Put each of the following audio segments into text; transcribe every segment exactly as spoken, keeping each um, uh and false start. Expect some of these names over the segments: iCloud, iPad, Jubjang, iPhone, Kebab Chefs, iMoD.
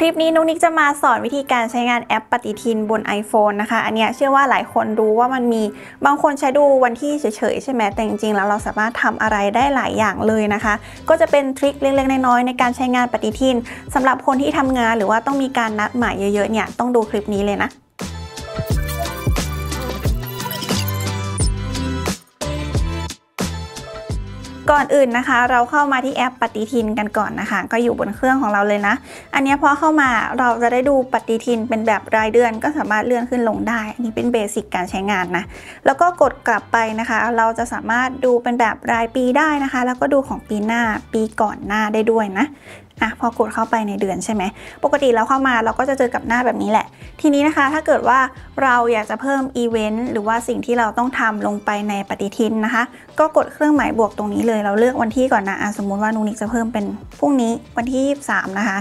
คลิปนี้นุ๊กนิกจะมาสอนวิธีการใช้งานแอปปฏิทินบน iPhone นะคะอันเนี้ยเชื่อว่าหลายคนรู้ว่ามันมีบางคนใช้ดูวันที่เฉยๆใช่ไหมแต่จริงๆแล้วเราสามารถทำอะไรได้หลายอย่างเลยนะคะก็จะเป็นทริคเล็กๆน้อยๆในการใช้งานปฏิทินสำหรับคนที่ทำงานหรือว่าต้องมีการนัดหมายเยอะๆเนี่ยต้องดูคลิปนี้เลยนะก่อนอื่นนะคะเราเข้ามาที่แอปปฏิทินกันก่อนนะคะก็อยู่บนเครื่องของเราเลยนะอันนี้พอเข้ามาเราจะได้ดูปฏิทินเป็นแบบรายเดือนก็สามารถเลื่อนขึ้นลงได้อันนี้เป็นเบสิกการใช้งานนะแล้วก็กดกลับไปนะคะเราจะสามารถดูเป็นแบบรายปีได้นะคะแล้วก็ดูของปีหน้าปีก่อนหน้าได้ด้วยนะอ่ะพอกดเข้าไปในเดือนใช่ไหมปกติเราเข้ามาเราก็จะเจอกับหน้าแบบนี้แหละทีนี้นะคะถ้าเกิดว่าเราอยากจะเพิ่มอีเวนต์หรือว่าสิ่งที่เราต้องทำลงไปในปฏิทินนะคะก็กดเครื่องหมายบวกตรงนี้เลยเราเลือกวันที่ก่อนนะสมมุติว่านุ๊กนิกจะเพิ่มเป็นพรุ่งนี้วันที่ยี่สิบสามนะคะ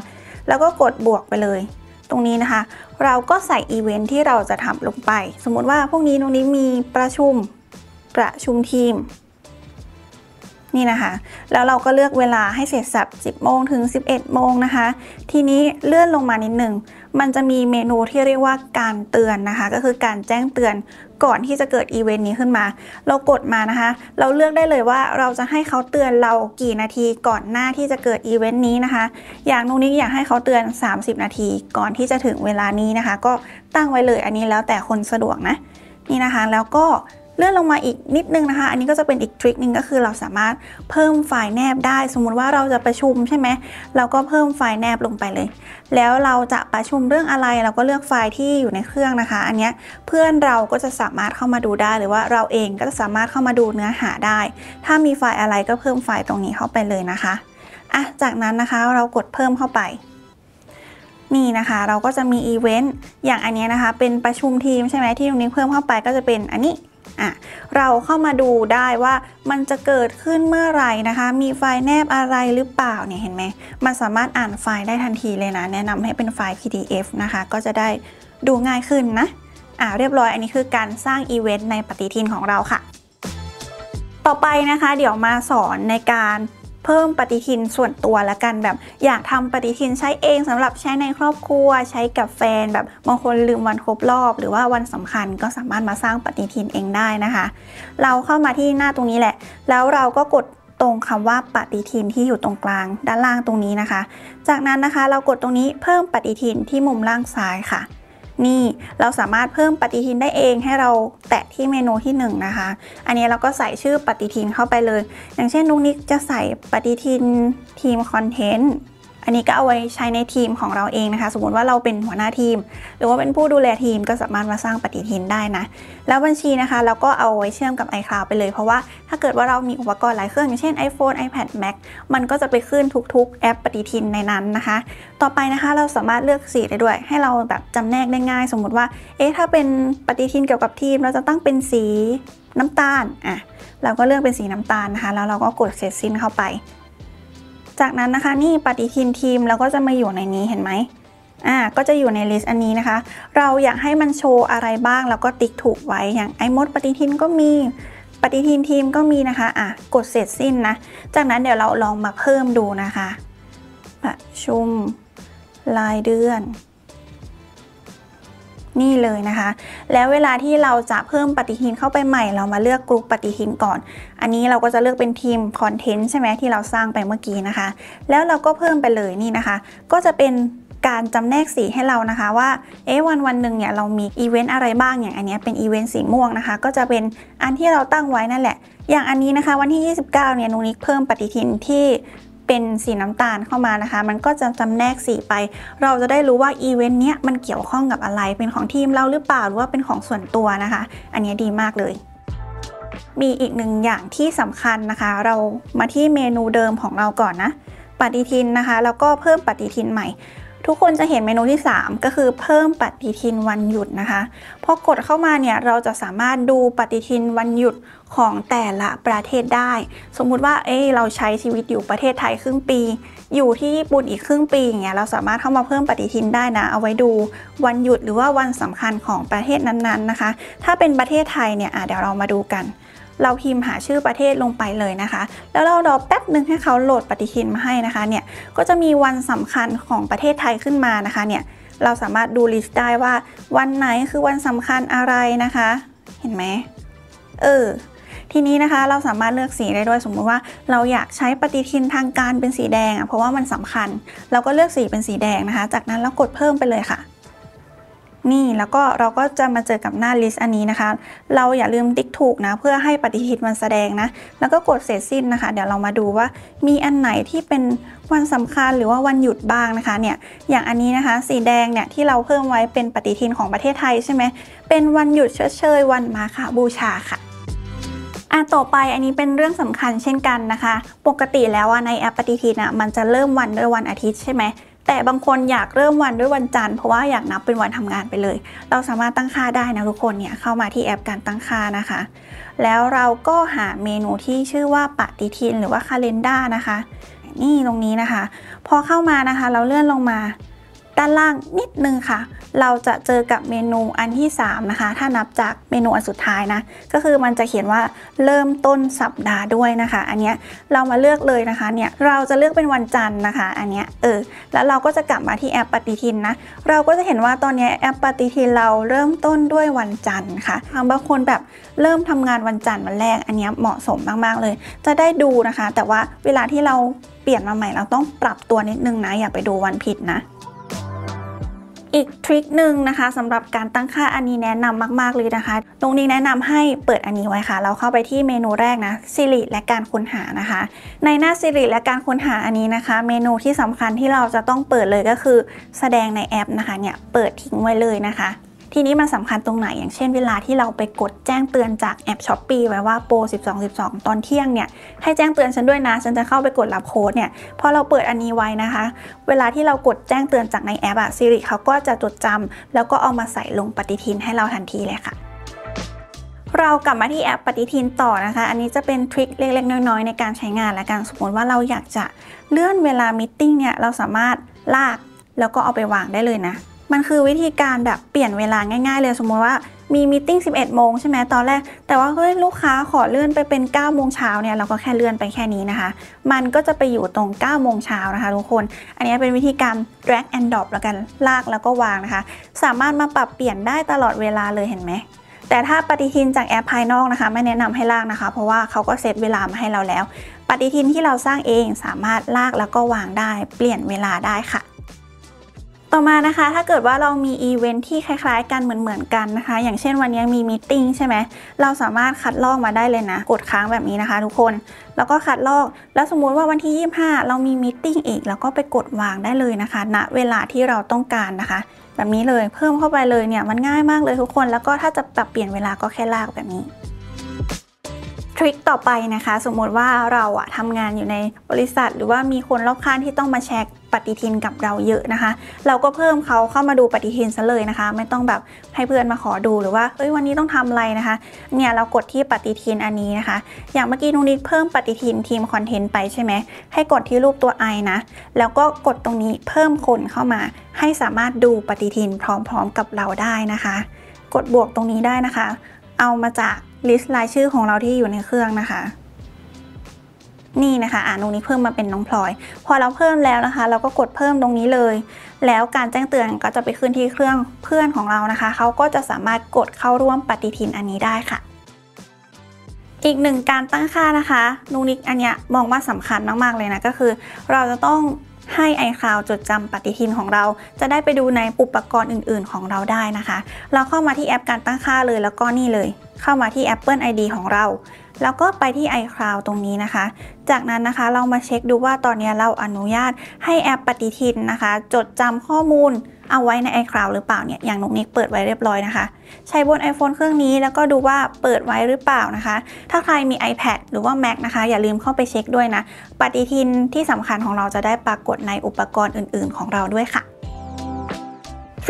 แล้วก็กดบวกไปเลยตรงนี้นะคะเราก็ใส่อีเวนต์ที่เราจะทำลงไปสมมุติว่าพรุ่งนี้นุ๊กนิกมีประชุมประชุมทีมนี่นะคะแล้วเราก็เลือกเวลาให้เสร็จสับสิบโมงถึงสิบเอ็ดโมงนะคะทีนี้เลื่อนลงมานิดหนึ่งมันจะมีเมนูที่เรียกว่าการเตือนนะคะก็คือการแจ้งเตือนก่อนที่จะเกิดอีเวนต์นี้ขึ้นมาเรากดมานะคะเราเลือกได้เลยว่าเราจะให้เขาเตือนเรากี่นาทีก่อนหน้าที่จะเกิดอีเวนต์นี้นะคะอย่างนุ๊กนิกอยากให้เขาเตือนสามสิบนาทีก่อนที่จะถึงเวลานี้นะคะก็ตั้งไว้เลยอันนี้แล้วแต่คนสะดวกนะนี่นะคะแล้วก็เลื่อนลงมาอีกนิดนึงนะคะอันนี้ก็จะเป็นอีกทริคนึงก็คือเราสามารถเพิ่มไฟล์แนบได้สมมุติว่าเราจะประชุมใช่ไหมเราก็เพิ่มไฟล์แนบลงไปเลยแล้วเราจะประชุมเรื่องอะไรเราก็เลือกไฟล์ที่อยู่ในเครื่องนะคะอันนี้เพื่อนเราก็จะสามารถเข้ามาดูได้หรือว่าเราเองก็จะสามารถเข้ามาดูเนื้อหาได้ถ้ามีไฟล์อะไรก็เพิ่มไฟล์ตรงนี้เข้าไปเลยนะคะอ่ะจากนั้นนะคะเรากดเพิ่มเข้าไปนี่นะคะเราก็จะมีอีเวนต์อย่างอันนี้นะคะเป็นประชุมทีมใช่ไหมที่ตรงนี้เพิ่มเข้าไปก็จะเป็นอันนี้อ่ะเราเข้ามาดูได้ว่ามันจะเกิดขึ้นเมื่อไหร่นะคะมีไฟล์แนบอะไรหรือเปล่าเนี่ยเห็นไหมมันสามารถอ่านไฟล์ได้ทันทีเลยนะแนะนำให้เป็นไฟล์ พี ดี เอฟ นะคะก็จะได้ดูง่ายขึ้นนะอ่ะเรียบร้อยอันนี้คือการสร้างอีเวนต์ในปฏิทินของเราค่ะต่อไปนะคะเดี๋ยวมาสอนในการเพิ่มปฏิทินส่วนตัวละกันแบบอยากทำปฏิทินใช้เองสำหรับใช้ในครอบครัวใช้กับแฟนแบบบางคนลืมวันครบรอบหรือว่าวันสำคัญก็สามารถมาสร้างปฏิทินเองได้นะคะเราเข้ามาที่หน้าตรงนี้แหละแล้วเราก็กดตรงคำว่าปฏิทินที่อยู่ตรงกลางด้านล่างตรงนี้นะคะจากนั้นนะคะเรากดตรงนี้เพิ่มปฏิทินที่มุมล่างซ้ายค่ะนี่เราสามารถเพิ่มปฏิทินได้เองให้เราแตะที่เมนูที่หนึ่งนะคะอันนี้เราก็ใส่ชื่อปฏิทินเข้าไปเลยอย่างเช่นนุ๊กนิกจะใส่ปฏิทินทีมคอนเทนต์อันนี้ก็เอาไว้ใช้ในทีมของเราเองนะคะสมมติว่าเราเป็นหัวหน้าทีมหรือว่าเป็นผู้ดูแลทีมก็สามารถมาสร้างปฏิทินได้นะแล้วบัญชีนะคะเราก็เอาไว้เชื่อมกับ iCloud ไปเลยเพราะว่าถ้าเกิดว่าเรามีอุปกรณ์หลายเครื่องอย่างเช่น iPhone iPad Mac มันก็จะไปขึ้นทุกๆแอปปฏิทินในนั้นนะคะต่อไปนะคะเราสามารถเลือกสีได้ด้วยให้เราแบบจำแนกได้ง่ายสมมติว่าเอ๊ะถ้าเป็นปฏิทินเกี่ยวกับทีมเราจะตั้งเป็นสีน้ำตาลอ่ะเราก็เลือกเป็นสีน้ำตาลนะคะแล้วเราก็กดเสร็จสิ้นเข้าไปจากนั้นนะคะนี่ปฏิทินทีมเราก็จะมาอยู่ในนี้เห็นไหมอ่าก็จะอยู่ในลิสต์อันนี้นะคะเราอยากให้มันโชว์อะไรบ้างแล้วก็ติ๊กถูกไว้อย่าง iMoD ปฏิทินก็มีปฏิทินทีมก็มีนะคะอ่ะกดเสร็จสิ้นนะจากนั้นเดี๋ยวเราลองมาเพิ่มดูนะคะประชุมรายเดือนนี่เลยนะคะแล้วเวลาที่เราจะเพิ่มปฏิทินเข้าไปใหม่เรามาเลือกกลุ่มปฏิทินก่อนอันนี้เราก็จะเลือกเป็นทีมคอนเทนต์ใช่ไหมที่เราสร้างไปเมื่อกี้นะคะแล้วเราก็เพิ่มไปเลยนี่นะคะก็จะเป็นการจำแนกสีให้เรานะคะว่าเอ๊ะวันวันหนึ่งเนี่ยเรามีอีเวนต์อะไรบ้างอย่างอันนี้เป็นอีเวนต์สีม่วงนะคะก็จะเป็นอันที่เราตั้งไว้นั่นแหละอย่างอันนี้นะคะวันที่ยี่สิบเก้าเนี่ยนุ๊กนิกเพิ่มปฏิทินที่เป็นสีน้ำตาลเข้ามานะคะมันก็จะจำแนกสีไปเราจะได้รู้ว่าอีเวนต์เนี้ยมันเกี่ยวข้องกับอะไรเป็นของทีมเราหรือเปล่าหรือว่าเป็นของส่วนตัวนะคะอันนี้ดีมากเลยมีอีกหนึ่งอย่างที่สำคัญนะคะเรามาที่เมนูเดิมของเราก่อนนะปฏิทินนะคะแล้วก็เพิ่มปฏิทินใหม่ทุกคนจะเห็นเมนูที่สามก็คือเพิ่มปฏิทินวันหยุดนะคะพอกดเข้ามาเนี่ยเราจะสามารถดูปฏิทินวันหยุดของแต่ละประเทศได้สมมุติว่าเอ้ยเราใช้ชีวิตอยู่ประเทศไทยครึ่งปีอยู่ที่ญี่ปุ่นอีกครึ่งปีอย่างเงี้ยเราสามารถเข้ามาเพิ่มปฏิทินได้นะเอาไว้ดูวันหยุดหรือว่าวันสำคัญของประเทศนั้นๆ นะคะถ้าเป็นประเทศไทยเนี่ยเดี๋ยวเรามาดูกัน เราพิมพ์หาชื่อประเทศลงไปเลยนะคะแล้วเรารอแป๊บนึงให้เขาโหลดปฏิทินมาให้นะคะเนี่ยก็จะมีวันสำคัญของประเทศไทยขึ้นมานะคะเนี่ยเราสามารถดูลิสต์ได้ว่าวันไหนคือวันสำคัญอะไรนะคะเห็นไหมเออทีนี้นะคะเราสามารถเลือกสีได้ด้วยสมมุติว่าเราอยากใช้ปฏิทินทางการเป็นสีแดงอ่ะเพราะว่ามันสำคัญเราก็เลือกสีเป็นสีแดงนะคะจากนั้นเรากดเพิ่มไปเลยค่ะนี่แล้วก็เราก็จะมาเจอกับหน้าลิสต์อันนี้นะคะเราอย่าลืมติ๊กถูกนะเพื่อให้ปฏิทินมันแสดงนะแล้วก็กดเสร็จสิ้นนะคะเดี๋ยวเรามาดูว่ามีอันไหนที่เป็นวันสำคัญหรือว่าวันหยุดบ้างนะคะเนี่ยอย่างอันนี้นะคะสีแดงเนี่ยที่เราเพิ่มไว้เป็นปฏิทินของประเทศไทยใช่ไหมเป็นวันหยุดชดเชยวันมาฆบูชาค่ะอ่ะต่อไปอันนี้เป็นเรื่องสำคัญเช่นกันนะคะปกติแล้วในแอปปฏิทินอ่ะมันจะเริ่มวันด้วยวันอาทิตย์ใช่ไหมแต่บางคนอยากเริ่มวันด้วยวันจันทร์เพราะว่าอยากนับเป็นวันทำงานไปเลยเราสามารถตั้งค่าได้นะทุกคนเนี่ยเข้ามาที่แอปการตั้งค่านะคะแล้วเราก็หาเมนูที่ชื่อว่าปฏิทินหรือว่า calendar นะคะนี่ตรงนี้นะคะพอเข้ามานะคะเราเลื่อนลงมาด้านล่างนิดนึงค่ะเราจะเจอกับเมนูอันที่สามนะคะถ้านับจากเมนูอันสุดท้ายนะก็คือมันจะเขียนว่าเริ่มต้นสัปดาห์ด้วยนะคะอันเนี้ยเรามาเลือกเลยนะคะเนี่ยเราจะเลือกเป็นวันจันทร์นะคะอันเนี้ยเออแล้วเราก็จะกลับมาที่แอปปฏิทินนะเราก็จะเห็นว่าตอนนี้แอปปฏิทินเราเริ่มต้นด้วยวันจันทร์ค่ะบางคนแบบเริ่มทำงานวันจันทร์วันแรกอันเนี้ยเหมาะสมมากๆเลยจะได้ดูนะคะแต่ว่าเวลาที่เราเปลี่ยนมาใหม่เราต้องปรับตัวนิดนึงนะอย่าไปดูวันผิดนะอีกทริคหนึ่งนะคะสำหรับการตั้งค่าอันนี้แนะนำมากๆเลยนะคะตรงนี้แนะนำให้เปิดอันนี้ไว้ค่ะเราเข้าไปที่เมนูแรกนะสิริและการค้นหานะคะในหน้าสิริและการค้นหาอันนี้นะคะเมนูที่สำคัญที่เราจะต้องเปิดเลยก็คือแสดงในแอปนะคะเนี่ยเปิดทิ้งไว้เลยนะคะทีนี้มันสำคัญตรงไหนอย่างเช่นเวลาที่เราไปกดแจ้งเตือนจากแอปช้อปปี้ไว้ว่าโปรสิบสอง สิบสองตอนเที่ยงเนี่ยให้แจ้งเตือนฉันด้วยนะฉันจะเข้าไปกดรับโค้ดเนี่ยพอเราเปิดอันนี้ไว้นะคะเวลาที่เรากดแจ้งเตือนจากในแอปอะซิริเขาก็จะจดจำแล้วก็เอามาใส่ลงปฏิทินให้เราทันทีเลยค่ะเรากลับมาที่แอปปฏิทินต่อนะคะอันนี้จะเป็นทริคเล็กๆน้อยๆในการใช้งานและการสมมติว่าเราอยากจะเลื่อนเวลามีตติ้งเนี่ยเราสามารถลากแล้วก็เอาไปวางได้เลยนะมันคือวิธีการแบบเปลี่ยนเวลาง่ายๆเลยสมมติว่ามีมีติ้งสิบเอ็ดโมงใช่ไหมตอนแรกแต่ว่าเฮ้ยลูกค้าขอเลื่อนไปเป็นเก้าโมงเช้าเนี่ยเราก็แค่เลื่อนไปแค่นี้นะคะมันก็จะไปอยู่ตรงเก้าโมงเช้านะคะทุกคนอันนี้เป็นวิธีการ drag and drop แล้วกันลากแล้วก็วางนะคะสามารถมาปรับเปลี่ยนได้ตลอดเวลาเลยเห็นไหมแต่ถ้าปฏิทินจากแอปภายนอกนะคะไม่แนะนำให้ลากนะคะเพราะว่าเขาก็เซตเวลามาให้เราแล้วปฏิทินที่เราสร้างเองสามารถลากแล้วก็วางได้เปลี่ยนเวลาได้ค่ะต่อมานะคะถ้าเกิดว่าเรามีอีเวนท์ที่คล้ายๆกันเหมือนๆกันนะคะอย่างเช่นวันนี้มีมีตติ้งใช่ไหมเราสามารถคัดลอกมาได้เลยนะกดค้างแบบนี้นะคะทุกคนแล้วก็คัดลอกแล้วสมมุติว่าวันที่ยี่สิบห้าเรามีมีตติ้งอีกแล้วก็ไปกดวางได้เลยนะคะณเวลาที่เราต้องการนะคะแบบนี้เลยเพิ่มเข้าไปเลยเนี่ยมันง่ายมากเลยทุกคนแล้วก็ถ้าจะปรับเปลี่ยนเวลาก็แค่ลากแบบนี้ทริคต่อไปนะคะสมมติว่าเราอะทำงานอยู่ในบริษัทหรือว่ามีคนรอบข้างที่ต้องมาแชร์ปฏิทินกับเราเยอะนะคะเราก็เพิ่มเขาเข้ามาดูปฏิทินซะเลยนะคะไม่ต้องแบบให้เพื่อนมาขอดูหรือว่าเอ้ยวันนี้ต้องทำอะไรนะคะเนี่ยเรากดที่ปฏิทินอันนี้นะคะอย่างเมื่อกี้นุ้งนิดเพิ่มปฏิทินทีมคอนเทนต์ไปใช่ไหมให้กดที่รูปตัว ไอ นะแล้วก็กดตรงนี้เพิ่มคนเข้ามาให้สามารถดูปฏิทินพร้อมๆกับเราได้นะคะกดบวกตรงนี้ได้นะคะเอามาจากลิสต์รายชื่อของเราที่อยู่ในเครื่องนะคะนี่นะคะอ่านตรงนี้เพิ่มมาเป็นน้องพลอยพอเราเพิ่มแล้วนะคะเราก็กดเพิ่มตรงนี้เลยแล้วการแจ้งเตือนก็จะไปขึ้นที่เครื่องเพื่อนของเรานะคะเขาก็จะสามารถกดเข้าร่วมปฏิทินอันนี้ได้ค่ะอีกหนึ่งการตั้งค่านะคะนุนิกอันเนี้ยมองว่าสำคัญมากๆเลยนะก็คือเราจะต้องให้ iCloud จดจำปฏิทินของเราจะได้ไปดูในอุปกรณ์อื่นๆของเราได้นะคะเราเข้ามาที่แอปการตั้งค่าเลยแล้วก็นี่เลยเข้ามาที่ Apple ไอ ดี ของเราแล้วก็ไปที่ iCloud ตรงนี้นะคะจากนั้นนะคะเรามาเช็คดูว่าตอนนี้เราอนุญาตให้แอปปฏิทินนะคะจดจำข้อมูลเอาไว้ใน iCloud หรือเปล่าเนี่ยอย่างนุ๊กนิกเปิดไว้เรียบร้อยนะคะใช้บน iPhone เครื่องนี้แล้วก็ดูว่าเปิดไว้หรือเปล่านะคะถ้าใครมี iPad หรือว่า Mac นะคะอย่าลืมเข้าไปเช็คด้วยนะปฏิทินที่สำคัญของเราจะได้ปรากฏในอุปกรณ์อื่นๆของเราด้วยค่ะ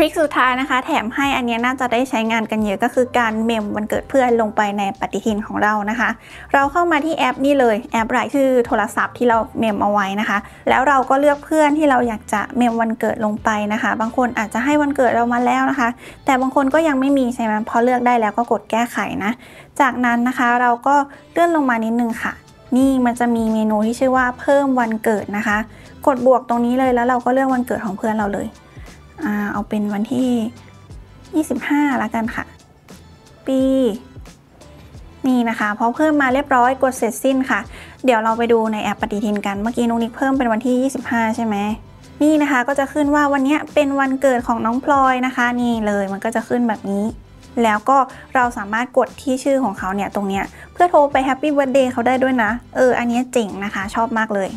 ทริคสุดท้ายนะคะแถมให้อันนี้น่าจะได้ใช้งานกันเยอะก็คือการเมมวันเกิดเพื่อนลงไปในปฏิทินของเรานะคะเราเข้ามาที่แอปนี่เลยแอปรายชื่อโทรศัพท์ที่เราเมมเอาไว้นะคะแล้วเราก็เลือกเพื่อนที่เราอยากจะเมมวันเกิดลงไปนะคะบางคนอาจจะให้วันเกิดเรามาแล้วนะคะแต่บางคนก็ยังไม่มีใช่ไหมพอเลือกได้แล้วก็กดแก้ไขนะจากนั้นนะคะเราก็เลื่อนลงมานิดนึงค่ะนี่มันจะมีเมนูที่ชื่อว่าเพิ่มวันเกิดนะคะกดบวกตรงนี้เลยแล้วเราก็เลือกวันเกิดของเพื่อนเราเลยอ่าเอาเป็นวันที่ยี่สิบห้าละกันค่ะปีนี่นะคะพอเพิ่มมาเรียบร้อยกดเสร็จสิ้นค่ะเดี๋ยวเราไปดูในแอปปฏิทินกันเมื่อกี้นุ๊กนิกเพิ่มเป็นวันที่ยี่สิบห้าใช่ไหมนี่นะคะก็จะขึ้นว่าวันนี้เป็นวันเกิดของน้องพลอยนะคะนี่เลยมันก็จะขึ้นแบบนี้แล้วก็เราสามารถกดที่ชื่อของเขาเนี่ยตรงเนี้ยเพื่อโทรไปแฮปปี้เบิร์ธเดย์เขาได้ด้วยนะเอออันนี้เจ๋งนะคะชอบมากเลย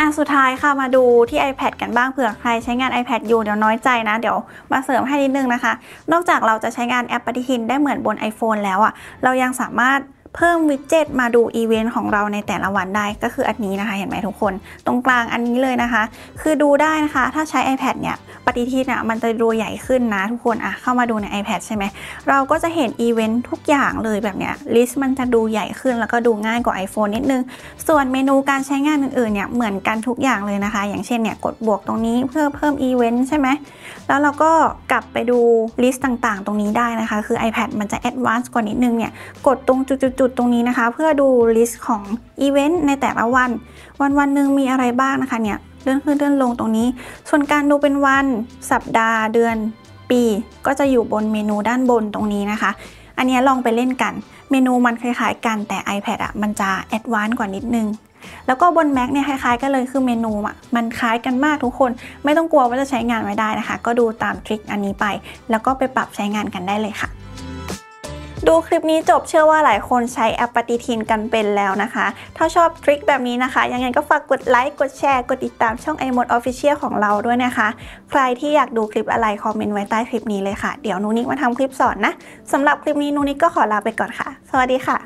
อ่ะสุดท้ายค่ะมาดูที่ iPad กันบ้างเผื่อใครใช้งาน iPad อยู่เดี๋ยวน้อยใจนะเดี๋ยวมาเสริมให้นิดนึงนะคะนอกจากเราจะใช้งานแอปปฏิทินได้เหมือนบน iPhone แล้วอ่ะเรายังสามารถเพิ่มวิดเจ็ตมาดูอีเวนต์ของเราในแต่ละวันได้ก็คืออันนี้นะคะเห็นไหมทุกคนตรงกลางอันนี้เลยนะคะคือดูได้นะคะถ้าใช้ iPad เนี่ยปฏิทินอะมันจะดูใหญ่ขึ้นนะทุกคนอะเข้ามาดูใน iPad ใช่ไหมเราก็จะเห็นอีเวนต์ทุกอย่างเลยแบบเนี้ยลิสต์มันจะดูใหญ่ขึ้นแล้วก็ดูง่ายกว่า iPhone นิดนึงส่วนเมนูการใช้งานอื่นๆเนี่ยเหมือนกันทุกอย่างเลยนะคะอย่างเช่นเนี่ยกดบวกตรงนี้เพื่อเพิ่มอีเวนต์ใช่ไหมแล้วเราก็กลับไปดูลิสต์ต่างๆตรงนี้ได้นะคะคือ iPad มันจะแอดวานซ์กว่านิดนึงเนี่ยกดตรงจุดตรงนี้นะคะเพื่อดูลิสต์ของอีเวนต์ในแต่ละวันวันวันหนึ่งมีอะไรบ้างนะคะเนี่ยเลื่อนขึ้นเลื่อนลงตรงนี้ส่วนการดูเป็นวันสัปดาห์เดือนปีก็จะอยู่บนเมนูด้านบนตรงนี้นะคะอันนี้ลองไปเล่นกันเมนูมันคล้ายๆกันแต่ iPad อ่ะมันจะแอดวานซ์กว่านิดนึงแล้วก็บน Mac เนี่ยคล้ายๆกันเลยคือเมนูอ่ะมันคล้ายกันมากทุกคนไม่ต้องกลัวว่าจะใช้งานไม่ได้นะคะก็ดูตามทริคอันนี้ไปแล้วก็ไปปรับใช้งานกันได้เลยค่ะดูคลิปนี้จบเชื่อว่าหลายคนใช้แอปปฏิทินกันเป็นแล้วนะคะถ้าชอบทริคแบบนี้นะคะยังไงก็ฝากกดไลค์กดแชร์กดติดตามช่อง iMoD Official ของเราด้วยนะคะใครที่อยากดูคลิปอะไรคอมเมนต์ไว้ใต้คลิปนี้เลยค่ะเดี๋ยวนุนิกมาทำคลิปสอนนะสำหรับคลิปนี้นุนิกก็ขอลาไปก่อนค่ะสวัสดีค่ะ